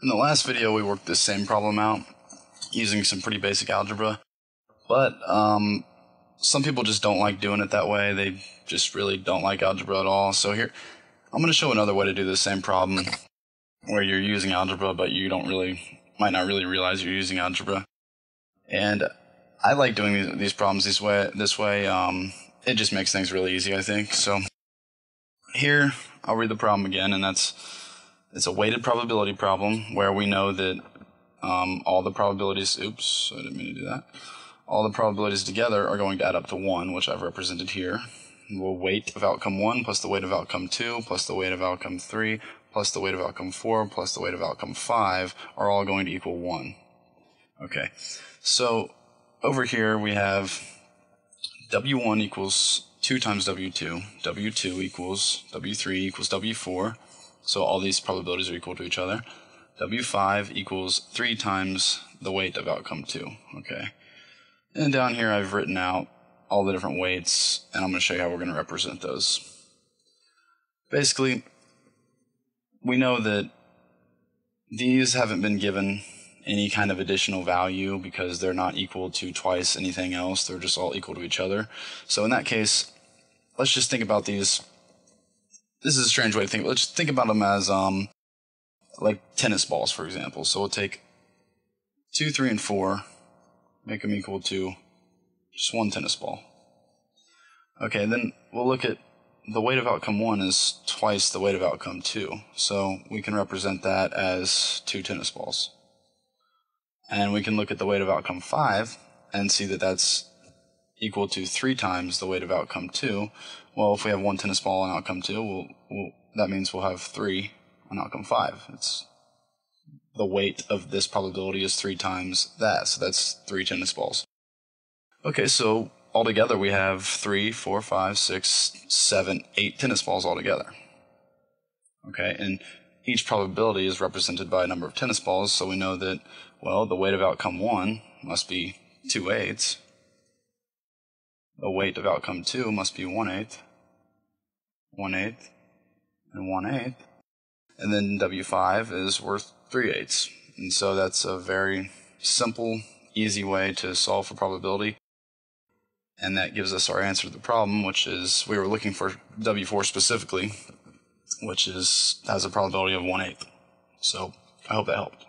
In the last video, we worked this same problem out using some pretty basic algebra, but some people just don't like doing it that way. They just really don't like algebra at all. So here, I'm going to show another way to do the same problem where you're using algebra, but you don't really, might not really realize you're using algebra. And I like doing these problems this way. It just makes things really easy, I think. So here, I'll read the problem again, and it's a weighted probability problem where we know that all the probabilities, oops, I didn't mean to do that. All the probabilities together are going to add up to 1, which I've represented here. We'll weight of outcome 1 plus the weight of outcome 2 plus the weight of outcome 3 plus the weight of outcome 4 plus the weight of outcome 5 are all going to equal 1. Okay, so over here we have W1 equals 2 times W2, W2 equals W3 equals W4, so all these probabilities are equal to each other. W5 equals 3 times the weight of outcome 2, okay. And down here I've written out all the different weights, and I'm going to show you how we're going to represent those. Basically, we know that these haven't been given any kind of additional value because they're not equal to twice anything else. They're just all equal to each other. So in that case, let's just think about these. This is a strange way to think. Let's think about them as like tennis balls, for example. So we'll take 2, 3, and 4, make them equal to just one tennis ball. Okay, then we'll look at the weight of outcome 1 is twice the weight of outcome 2. So we can represent that as 2 tennis balls. And we can look at the weight of outcome 5 and see that that's equal to 3 times the weight of outcome 2. Well, if we have 1 tennis ball on outcome 2, that means we'll have 3 on outcome 5. It's the weight of this probability is 3 times that, so that's 3 tennis balls. Okay, so altogether we have 3, 4, 5, 6, 7, 8 tennis balls altogether. Okay, and each probability is represented by a number of tennis balls, so we know that, well, the weight of outcome 1 must be 2/8. The weight of outcome 2 must be 1/8, 1/8, and 1/8. And then W5 is worth 3/8. And so that's a very simple, easy way to solve for probability. And that gives us our answer to the problem, which is we were looking for W4 specifically, which has a probability of 1/8. So I hope that helped.